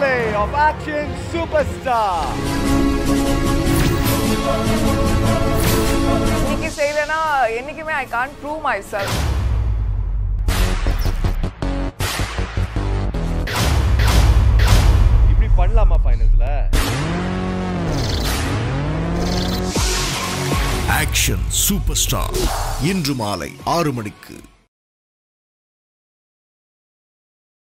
finale of Action Superstar. I can't prove myself. இப்படி பண்ணலாமா ஃபைனல்ஸ்ல? Action Superstar இன்று மாலை 6 மணிக்கு